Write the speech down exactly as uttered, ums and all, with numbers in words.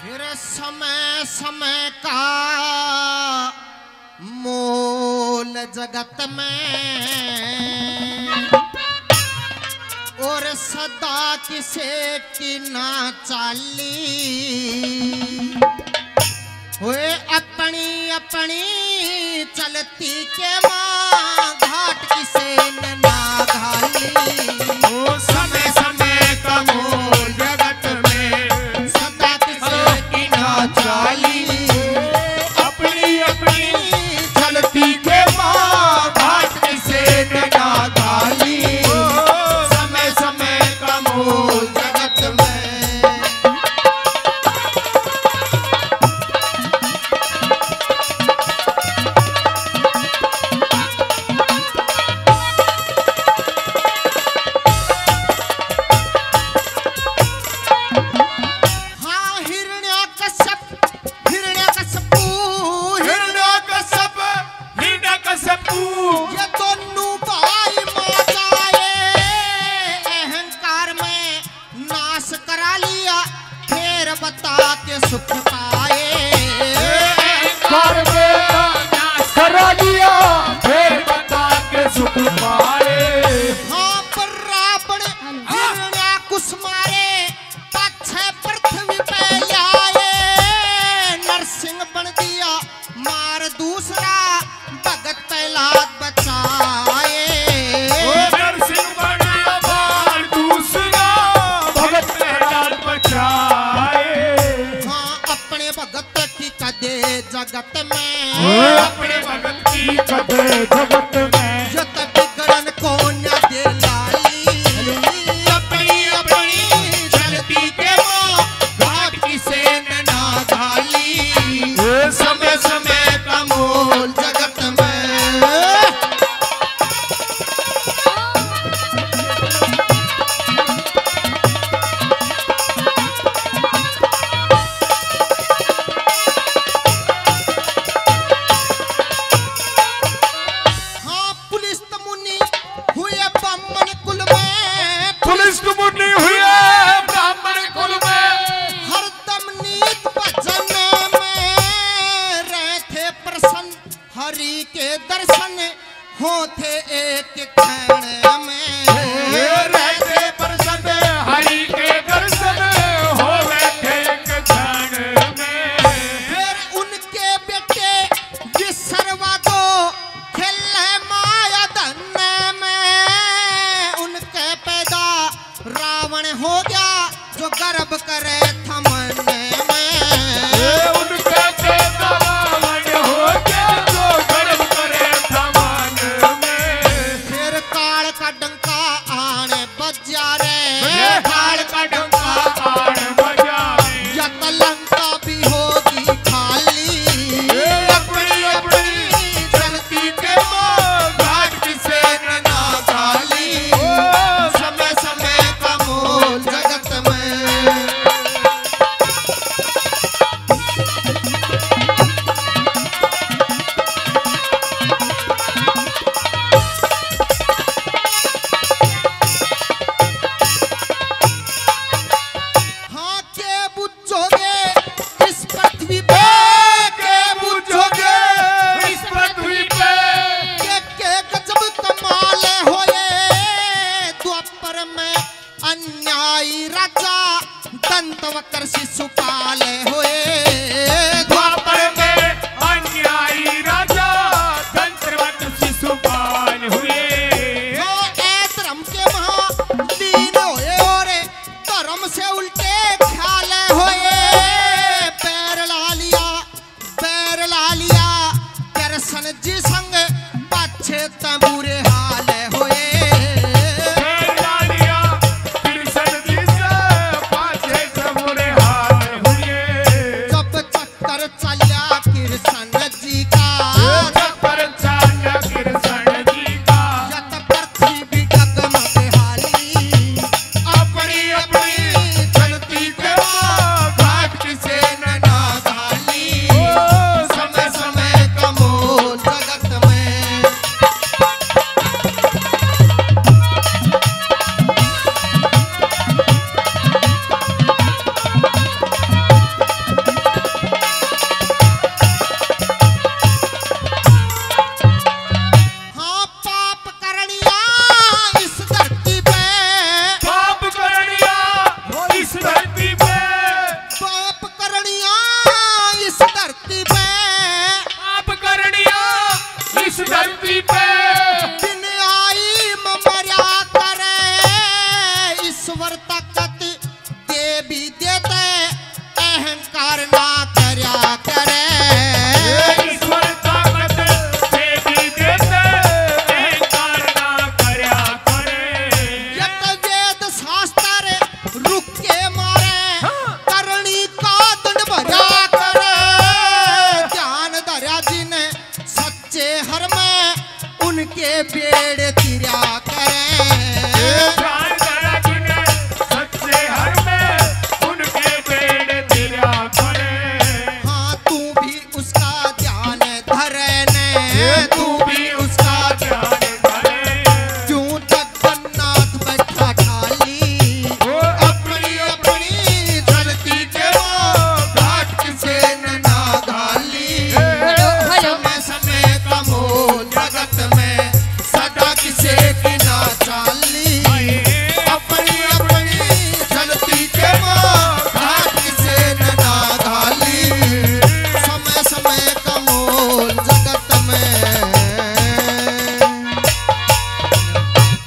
फिर समय समय का मोल जगत में और सदा किसे की ना चाली हुए अपनी अपनी चलती के माँ घाट किसे ना घाली वो समय समय का मोल जगत में सदा किसे की ना चाली अपनी अपनी चलती के माँ घाट किसे ना घाली समय समय का मोल जगत में पेड़